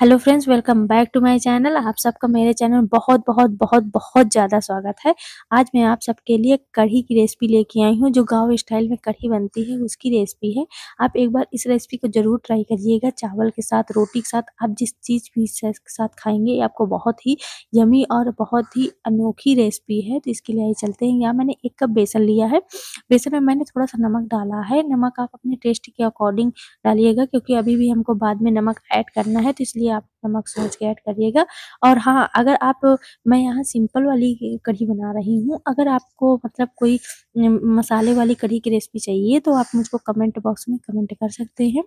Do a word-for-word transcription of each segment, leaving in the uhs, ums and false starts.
Hello friends, welcome back to my channel. आप सबका मेरे चैनल में बहुत बहुत बहुत बहुत ज़्यादा स्वागत है। आज मैं आप सबके लिए कढ़ी की रेसिपी लेके आई हूँ। जो गांव स्टाइल में कढ़ी बनती है उसकी रेसिपी है। आप एक बार इस रेसिपी को ज़रूर ट्राई करिएगा। चावल के साथ, रोटी के साथ, आप जिस चीज़ भी साथ खाएँगे आपको बहुत ही यमी और बहुत ही अनोखी रेसिपी है। तो इसके लिए चलते हैं। यहाँ मैंने एक कप बेसन लिया है। बेसन में मैंने थोड़ा सा नमक डाला है। नमक आप अपने टेस्ट के अकॉर्डिंग डालिएगा, क्योंकि अभी भी हमको बाद में नमक ऐड करना है, तो इसलिए आप नमक सोच के ऐड करिएगा। और हाँ, अगर आप, मैं यहाँ सिंपल वाली कढ़ी बना रही हूँ। अगर आपको मतलब कोई मसाले वाली कढ़ी की रेसिपी चाहिए तो आप मुझको कमेंट बॉक्स में कमेंट कर सकते हैं।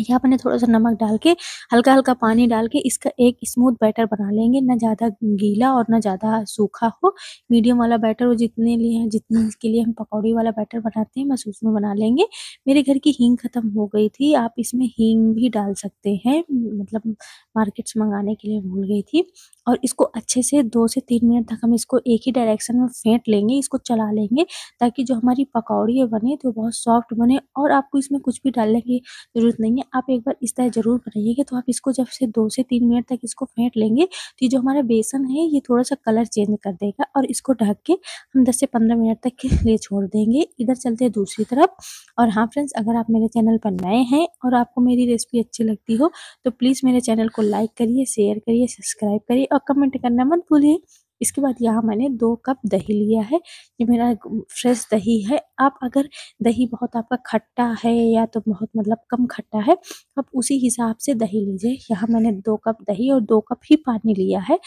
यहाँ मैंने थोड़ा सा नमक डाल के, हल्का हल्का पानी डाल के इसका एक स्मूथ बैटर बना लेंगे। ना ज़्यादा गीला और ना ज़्यादा सूखा हो, मीडियम वाला बैटर हो। जितने लिए हैं, जितने इसके लिए हम पकौड़ी वाला बैटर बनाते हैं, बस उसमें बना लेंगे। मेरे घर की हींग ख़त्म हो गई थी। आप इसमें हींग भी डाल सकते हैं, मतलब मार्केट से मंगाने के लिए भूल गई थी। और इसको अच्छे से दो से तीन मिनट तक हम इसको एक ही डायरेक्शन में फेंट लेंगे, इसको चला लेंगे, ताकि जो हमारी पकौड़ी बने तो बहुत सॉफ्ट बने। और आपको इसमें कुछ भी डालने की ज़रूरत नहीं है। आप एक बार इस तरह ज़रूर बनाइएगा। तो आप इसको जब से दो से तीन मिनट तक इसको फेंट लेंगे तो जो हमारा बेसन है ये थोड़ा सा कलर चेंज कर देगा। और इसको ढक के हम दस से पंद्रह मिनट तक के लिए छोड़ देंगे। इधर चलते हैं दूसरी तरफ। और हाँ फ्रेंड्स, अगर आप मेरे चैनल पर नए हैं और आपको मेरी रेसिपी अच्छी लगती हो तो प्लीज़ मेरे चैनल को लाइक करिए, शेयर करिए, सब्सक्राइब करिए और कमेंट करना मत भूलिए। इसके बाद यहाँ मैंने दो कप दही लिया है। ये मेरा फ्रेश दही है। आप अगर दही बहुत आपका खट्टा है या तो बहुत मतलब कम खट्टा है, आप उसी हिसाब से दही लीजिए। यहाँ मैंने दो कप दही और दो कप ही पानी लिया है।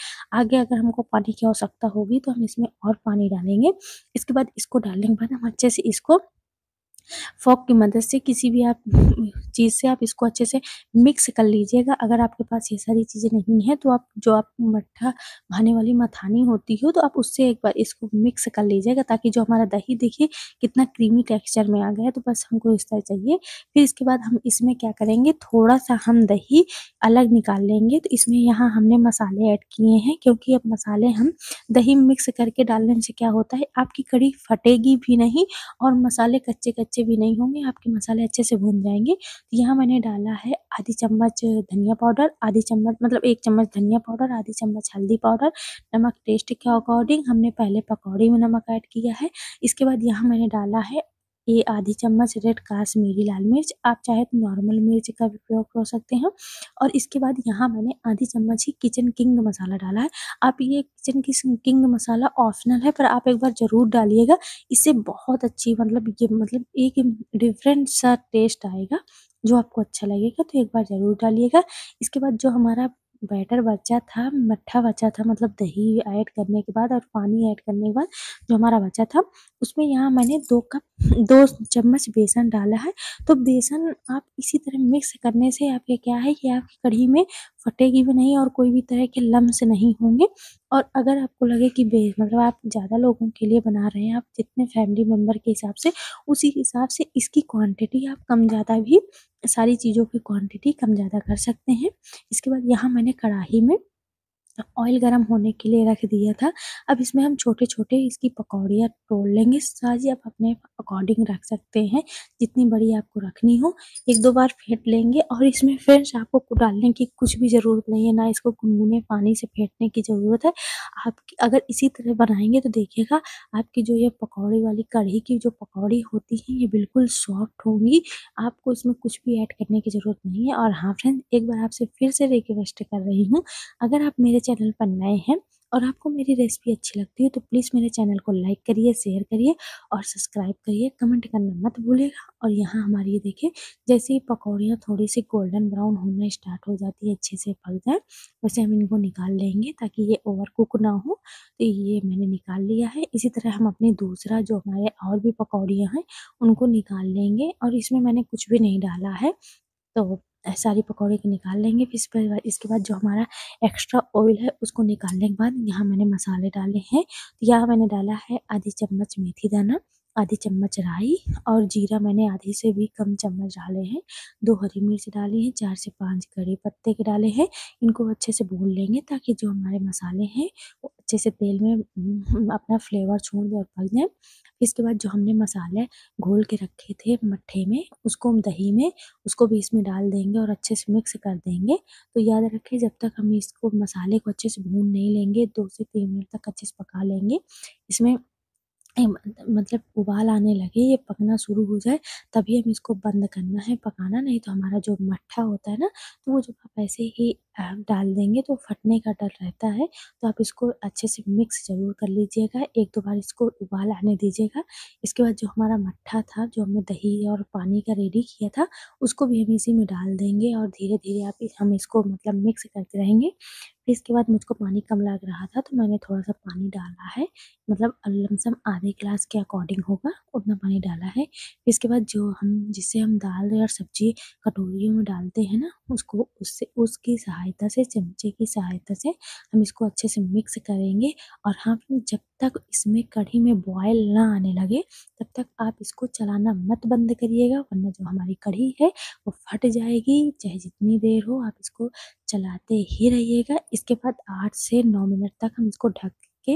आगे अगर हमको पानी की आवश्यकता होगी तो हम इसमें और पानी डालेंगे। इसके बाद इसको डालने के बाद हम अच्छे से इसको फोक की मदद से, किसी भी आप चीज़ से आप इसको अच्छे से मिक्स कर लीजिएगा। अगर आपके पास ये सारी चीज़ें नहीं है तो आप जो आप मट्ठा भाने वाली मथानी होती हो तो आप उससे एक बार इसको मिक्स कर लीजिएगा, ताकि जो हमारा दही देखिए कितना क्रीमी टेक्सचर में आ गया है। तो बस हमको इस तरह चाहिए। फिर इसके बाद हम इसमें क्या करेंगे, थोड़ा सा हम दही अलग निकाल लेंगे। तो इसमें यहाँ हमने मसाले ऐड किए हैं, क्योंकि अब मसाले हम दही मिक्स करके डालने से क्या होता है, आपकी कढ़ी फटेगी भी नहीं और मसाले कच्चे कच्चे भी नहीं होंगे। आपके मसाले अच्छे से भून जाएंगे। तो यहाँ मैंने डाला है आधी चम्मच धनिया पाउडर, आधी चम्मच मतलब एक चम्मच धनिया पाउडर, आधी चम्मच हल्दी पाउडर, नमक टेस्ट के अकॉर्डिंग। हमने पहले पकौड़ी में नमक ऐड किया है। इसके बाद यहाँ मैंने डाला है ये आधी चम्मच रेड काश्मीरी लाल मिर्च। आप चाहे तो नॉर्मल मिर्च का भी प्रयोग कर सकते हैं। और इसके बाद यहाँ मैंने आधी चम्मच ही किचन किंग मसाला डाला है। आप ये किचन किंग मसाला ऑप्शनल है, पर आप एक बार ज़रूर डालिएगा। इससे बहुत अच्छी मतलब ये मतलब एक डिफरेंट सा टेस्ट आएगा जो आपको अच्छा लगेगा, तो एक बार ज़रूर डालिएगा। इसके बाद जो हमारा बैटर बचा था, मट्ठा बचा था, मतलब दही ऐड करने के बाद और पानी ऐड करने के बाद जो हमारा बचा था, उसमें यहाँ मैंने दो कप दो चम्मच बेसन डाला है। तो बेसन आप इसी तरह मिक्स करने से आपके क्या है कि आपकी कढ़ी में फटेगी भी नहीं और कोई भी तरह के लम्स नहीं होंगे। और अगर आपको लगे कि बे मतलब आप ज़्यादा लोगों के लिए बना रहे हैं, आप जितने फैमिली मेम्बर के हिसाब से उसी हिसाब से इसकी क्वांटिटी आप कम ज़्यादा भी, सारी चीज़ों की क्वांटिटी कम ज़्यादा कर सकते हैं। इसके बाद यहाँ मैंने कढ़ाई में ऑयल गरम होने के लिए रख दिया था। अब इसमें हम छोटे छोटे इसकी पकौड़ियाँ तोड़ लेंगे। साइज़ आप अपने अकॉर्डिंग रख सकते हैं, जितनी बड़ी आपको रखनी हो। एक दो बार फेंट लेंगे। और इसमें फ्रेंड्स आपको डालने की कुछ भी ज़रूरत नहीं है, ना इसको गुनगुने पानी से फेंटने की ज़रूरत है। आप अगर इसी तरह बनाएंगे तो देखिएगा आपकी जो ये पकौड़ी वाली कढ़ी की जो पकौड़ी होती है ये बिल्कुल सॉफ्ट होंगी। आपको इसमें कुछ भी ऐड करने की ज़रूरत नहीं है। और हाँ फ्रेंड्स, एक बार आपसे फिर से रिक्वेस्ट कर रही हूँ, अगर आप मेरे चैनल पर नए हैं और आपको मेरी रेसिपी अच्छी लगती है तो प्लीज़ मेरे चैनल को लाइक करिए, शेयर करिए और सब्सक्राइब करिए। कमेंट करना मत भूलिएगा। और यहाँ हमारी ये देखें, जैसे ही पकौड़ियाँ थोड़ी सी गोल्डन ब्राउन होना स्टार्ट हो जाती है, अच्छे से पक जाए, वैसे हम इनको निकाल लेंगे ताकि ये ओवर कुक ना हो। तो ये मैंने निकाल लिया है। इसी तरह हम अपने दूसरा जो हमारे और भी पकौड़ियाँ हैं उनको निकाल लेंगे। और इसमें मैंने कुछ भी नहीं डाला है, तो सारी पकौड़े के निकाल लेंगे। फिर इस पर इसके बाद जो हमारा एक्स्ट्रा ऑयल है उसको निकालने के बाद यहाँ मैंने मसाले डाले हैं। यहाँ मैंने डाला है आधी चम्मच मेथी दाना, आधी चम्मच राई और जीरा, मैंने आधी से भी कम चम्मच डाले हैं। दो हरी मिर्च डाली हैं, चार से पांच कड़ी पत्ते के डाले हैं। इनको अच्छे से भून लेंगे ताकि जो हमारे मसाले हैं अच्छे से तेल में अपना फ्लेवर छोड़ दें और पक दें। इसके बाद जो हमने मसाले घोल के रखे थे मट्ठे में, उसको हम दही में उसको भी इसमें डाल देंगे और अच्छे से मिक्स कर देंगे। तो याद रखें जब तक हम इसको मसाले को अच्छे से भून नहीं लेंगे, दो से तीन मिनट तक अच्छे से पका लेंगे, इसमें मतलब उबाल आने लगे, ये पकना शुरू हो जाए, तभी हम इसको बंद करना है पकाना। नहीं तो हमारा जो मट्ठा होता है ना, तो वो जब आप ऐसे ही डाल देंगे तो फटने का डर रहता है। तो आप इसको अच्छे से मिक्स ज़रूर कर लीजिएगा, एक दो बार इसको उबाल आने दीजिएगा। इसके बाद जो हमारा मट्ठा था जो हमने दही और पानी का रेडी किया था, उसको भी हम इसी में डाल देंगे और धीरे धीरे आप हम इसको मतलब मिक्स करते रहेंगे। इसके बाद मुझको पानी कम लग रहा था तो मैंने थोड़ा सा पानी डाला है, मतलब लमसम आधे गिलास के अकॉर्डिंग होगा उतना पानी डाला है। इसके बाद जो हम जिससे हम दाल और सब्जी कटोरियों में डालते हैं ना, उसको उससे उसकी सहायता से, चमचे की सहायता से हम इसको अच्छे से मिक्स करेंगे। और हाँ, जब तक इसमें कढ़ी में बॉयल ना आने लगे तब तक आप इसको चलाना मत बंद करिएगा, वरना जो हमारी कढ़ी है वो फट जाएगी। चाहे जितनी देर हो आप इसको चलाते ही रहिएगा। इसके बाद आठ से नौ मिनट तक हम इसको ढक के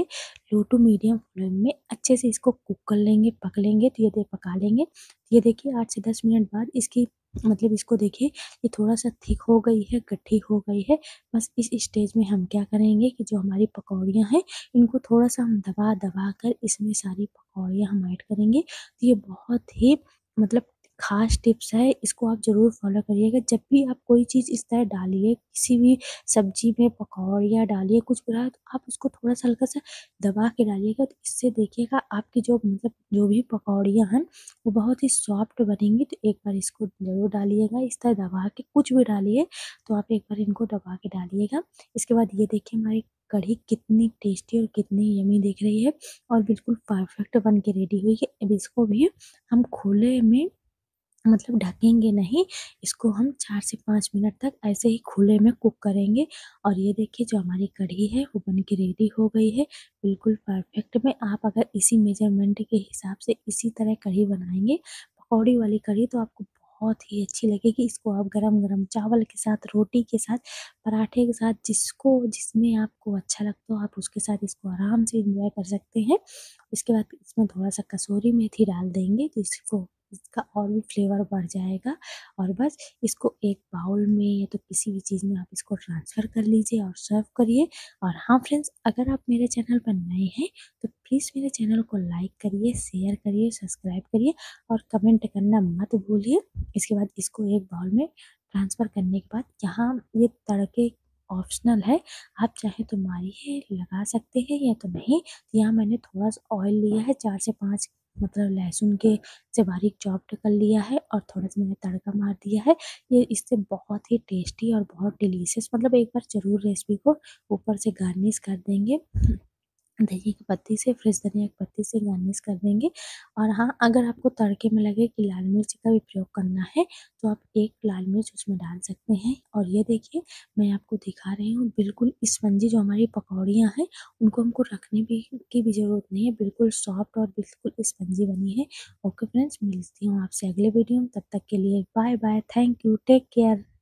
लो टू मीडियम फ्लेम में अच्छे से इसको कुक कर लेंगे, पक लेंगे, धीरे धीरे पका लेंगे। ये देखिए आठ से दस मिनट बाद इसकी मतलब इसको देखिए ये थोड़ा सा थिक हो गई है, गट्ठी हो गई है। बस इस स्टेज में हम क्या करेंगे कि जो हमारी पकौड़ियाँ हैं इनको थोड़ा सा हम दबा दबा कर इसमें सारी पकौड़ियाँ हम ऐड करेंगे। तो ये बहुत ही मतलब खास टिप्स है, इसको आप ज़रूर फॉलो करिएगा। जब भी आप कोई चीज़ इस तरह डालिए, किसी भी सब्जी में पकौड़ियाँ डालिए, कुछ भी डालिए, तो आप उसको थोड़ा सा हल्का सा दबा के डालिएगा। तो इससे देखिएगा आपकी जो मतलब जो भी पकौड़ियाँ हैं वो बहुत ही सॉफ्ट बनेंगी। तो एक बार इसको ज़रूर डालिएगा, इस तरह दबा के कुछ भी डालिए तो आप एक बार इनको दबा के डालिएगा। इसके बाद ये देखिए हमारी कढ़ी कितनी टेस्टी और कितनी यमी दिख रही है और बिल्कुल परफेक्ट बन के रेडी हुई है। अब इसको भी हम खुले में मतलब ढकेंगे नहीं, इसको हम चार से पाँच मिनट तक ऐसे ही खुले में कुक करेंगे। और ये देखिए जो हमारी कढ़ी है वो बन के रेडी हो गई है, बिल्कुल परफेक्ट में। आप अगर इसी मेजरमेंट के हिसाब से इसी तरह कढ़ी बनाएंगे, पकौड़ी वाली कढ़ी, तो आपको बहुत ही अच्छी लगेगी। इसको आप गरम गरम चावल के साथ, रोटी के साथ, पराठे के साथ, जिसको जिसमें आपको अच्छा लगता हो आप उसके साथ इसको आराम से इंजॉय कर सकते हैं। इसके बाद इसमें थोड़ा सा कसूरी मेथी डाल देंगे तो इसको इसका और भी फ्लेवर बढ़ जाएगा। और बस इसको एक बाउल में या तो किसी भी चीज़ में आप इसको ट्रांसफ़र कर लीजिए और सर्व करिए। और हाँ फ्रेंड्स, अगर आप मेरे चैनल पर नए हैं तो प्लीज़ मेरे चैनल को लाइक करिए, शेयर करिए, सब्सक्राइब करिए और कमेंट करना मत भूलिए। इसके बाद इसको एक बाउल में ट्रांसफ़र करने के बाद यहाँ ये तड़के ऑप्शनल है, आप चाहे तो मारिए लगा सकते हैं या तो नहीं। यहाँ मैंने थोड़ा सा ऑयल लिया है, चार से पाँच मतलब लहसुन के से बारीक चॉप्ड कर लिया है और थोड़ा सा मैंने तड़का मार दिया है। ये इससे बहुत ही टेस्टी और बहुत डिलीशियस, मतलब एक बार ज़रूर रेसिपी को ऊपर से गार्निश कर देंगे, धनिया की पत्ती से, फ्रेश धनिया की पत्ती से गार्निश कर देंगे। और हाँ, अगर आपको तड़के में लगे कि लाल मिर्च का भी प्रयोग करना है तो आप एक लाल मिर्च उसमें डाल सकते हैं। और ये देखिए मैं आपको दिखा रही हूँ, बिल्कुल स्पंजी जो हमारी पकौड़ियाँ हैं उनको हमको रखने भी की भी ज़रूरत नहीं है, बिल्कुल सॉफ्ट और बिल्कुल स्पंजी बनी है। ओके फ्रेंड्स, मिलती हूँ आपसे अगले वीडियो में, तब तक के लिए bye bye, thank you, take care.